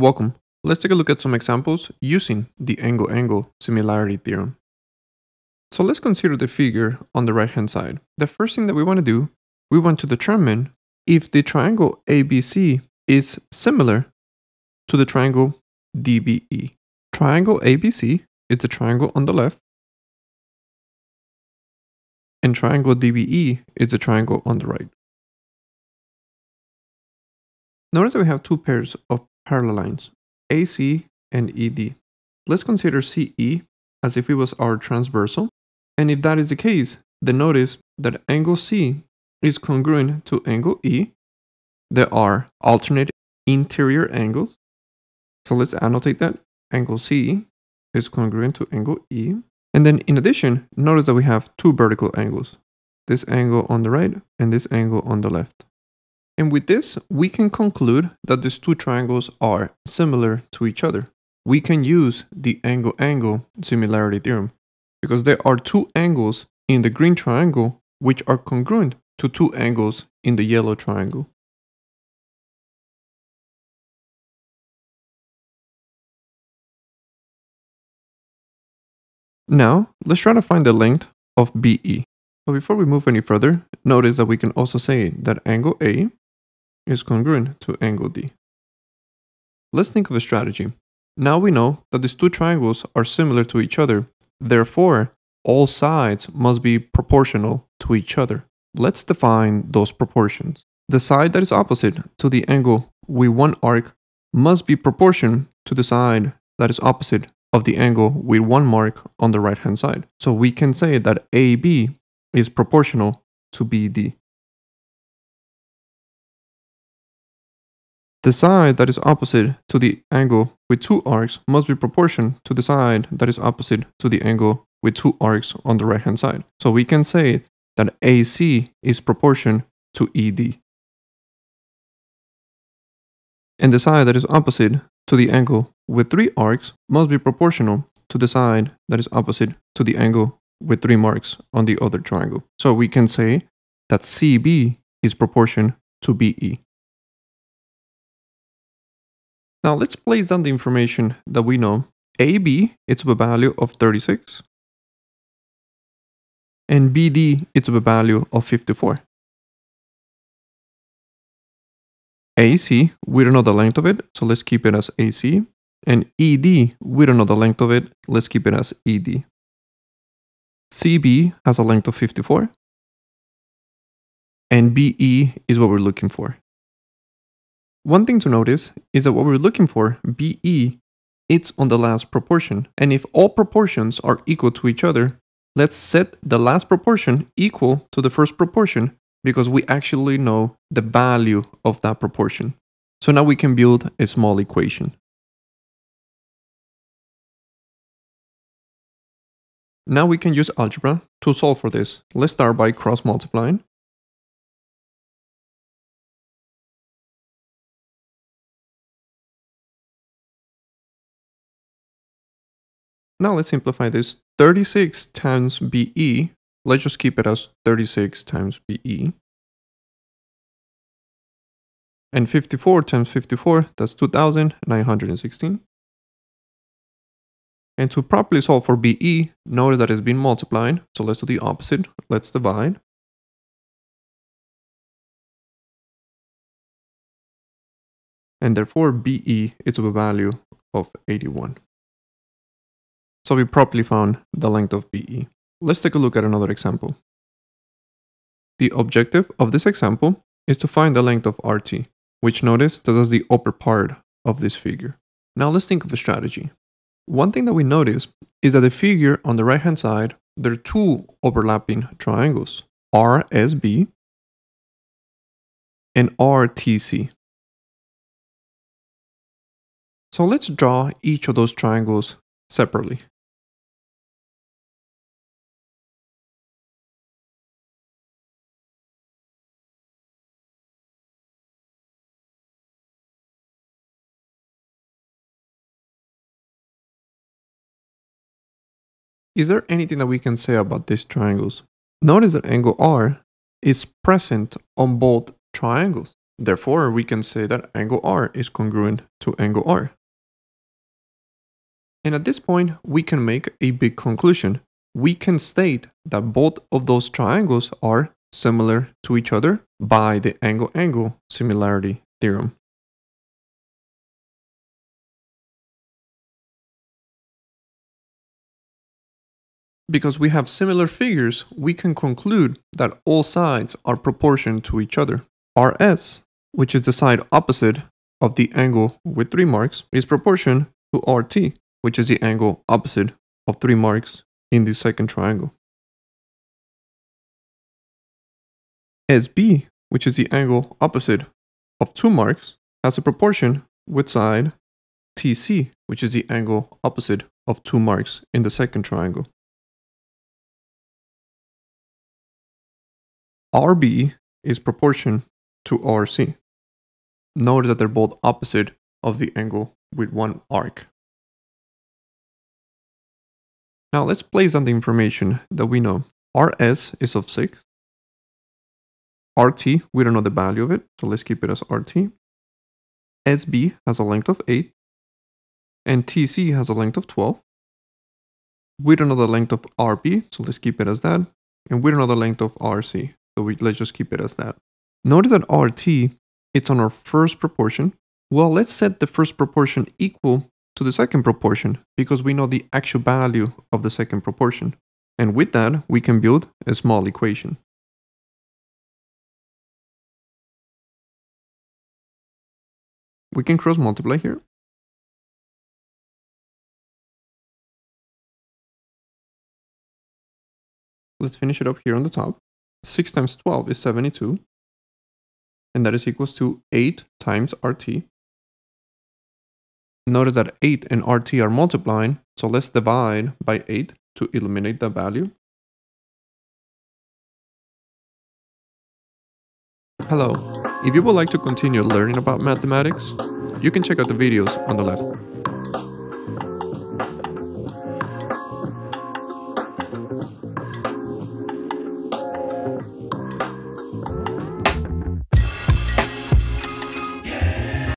Welcome. Let's take a look at some examples using the angle-angle similarity theorem. So let's consider the figure on the right-hand side. The first thing that we want to do, we want to determine if the triangle ABC is similar to the triangle DBE. Triangle ABC is the triangle on the left, and triangle DBE is the triangle on the right. Notice that we have two pairs of parallel lines, AC and ED. Let's consider CE as if it was our transversal, and if that is the case, then notice that angle C is congruent to angle E. There are alternate interior angles, so let's annotate that. Angle C is congruent to angle E, and then in addition, notice that we have two vertical angles, this angle on the right and this angle on the left. And with this, we can conclude that these two triangles are similar to each other. We can use the angle-angle similarity theorem because there are two angles in the green triangle which are congruent to two angles in the yellow triangle. Now, let's try to find the length of BE. But before we move any further, notice that we can also say that angle A is congruent to angle D. Let's think of a strategy. Now we know that these two triangles are similar to each other, therefore all sides must be proportional to each other. Let's define those proportions. The side that is opposite to the angle we want arc must be proportional to the side that is opposite of the angle we want mark on the right hand side. So we can say that AB is proportional to BD. The side that is opposite to the angle with two arcs must be proportional to the side that is opposite to the angle with two arcs on the right hand side. So we can say that AC is proportional to ED. And the side that is opposite to the angle with three arcs must be proportional to the side that is opposite to the angle with three marks on the other triangle. So we can say that CB is proportional to BE. Now let's place down the information that we know. AB, it's of a value of 36. And BD, it's of a value of 54. AC, we don't know the length of it, so let's keep it as AC. And ED, we don't know the length of it, let's keep it as ED. CB has a length of 54. And BE is what we're looking for. One thing to notice is that what we're looking for, BE, it's on the last proportion. And if all proportions are equal to each other, let's set the last proportion equal to the first proportion because we actually know the value of that proportion. So now we can build a small equation. Now we can use algebra to solve for this. Let's start by cross-multiplying. Now let's simplify this. 36 times BE, let's just keep it as 36 times BE. And 54 times 54, that's 2,916. And to properly solve for BE, notice that it's been multiplied, so let's do the opposite, let's divide. And therefore BE is of a value of 81. So we properly found the length of BE. Let's take a look at another example. The objective of this example is to find the length of RT, which notice that is the upper part of this figure. Now let's think of a strategy. One thing that we notice is that the figure on the right hand side, there are two overlapping triangles, RSB and RTC. So let's draw each of those triangles separately. Is there anything that we can say about these triangles? Notice that angle R is present on both triangles. Therefore, we can say that angle R is congruent to angle R. And at this point, we can make a big conclusion. We can state that both of those triangles are similar to each other by the angle-angle similarity theorem. Because we have similar figures, we can conclude that all sides are proportional to each other. RS, which is the side opposite of the angle with 3 marks, is proportional to RT, which is the angle opposite of 3 marks in the second triangle. SB, which is the angle opposite of 2 marks, has a proportion with side TC, which is the angle opposite of 2 marks in the second triangle. RB is proportion to RC. Notice that they're both opposite of the angle with 1 arc. Now let's place on the information that we know. RS is of 6. RT, we don't know the value of it, so let's keep it as RT. SB has a length of 8. And TC has a length of 12. We don't know the length of RB, so let's keep it as that. And we don't know the length of RC. So let's just keep it as that. Notice that RT, it's on our first proportion. Well, let's set the first proportion equal to the second proportion because we know the actual value of the second proportion. And with that, we can build a small equation. We can cross multiply here. Let's finish it up here on the top. 6 times 12 is 72, and that is equals to 8 times RT. Notice that 8 and RT are multiplying, so let's divide by 8 to eliminate that value. Hello, if you would like to continue learning about mathematics, you can check out the videos on the left.